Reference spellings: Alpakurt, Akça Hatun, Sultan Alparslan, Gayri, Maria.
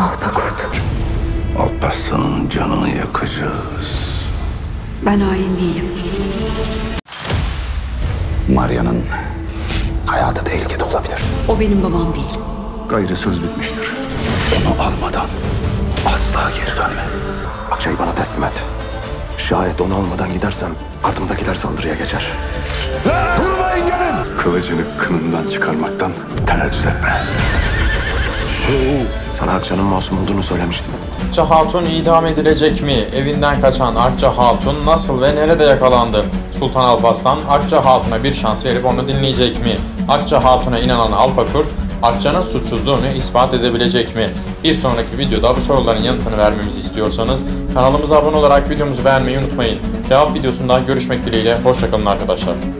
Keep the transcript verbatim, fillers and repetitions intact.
Alpakurt. Alparslan'ın canını yakacağız. Ben hain değilim. Maria'nın hayatı tehlikede olabilir. O benim babam değil. Gayri söz bitmiştir. Onu almadan asla geri dönme. Akça'yı bana teslim et. Şayet onu almadan gidersem ardımdakiler saldırıya geçer. Durmayın gelin! Kılıcını kınından çıkarmaktan tereddüt etme. Sana Akça'nın masum olduğunu söylemiştim. Akça Hatun idam edilecek mi? Evinden kaçan Akça Hatun nasıl ve nerede yakalandı? Sultan Alparslan Akça Hatun'a bir şans verip onu dinleyecek mi? Akça Hatun'a inanan Alpakurt, Akça'nın suçsuzluğunu ispat edebilecek mi? Bir sonraki videoda bu soruların yanıtını vermemizi istiyorsanız kanalımıza abone olarak videomuzu beğenmeyi unutmayın. Cevap videosunda görüşmek dileğiyle, hoşçakalın arkadaşlar.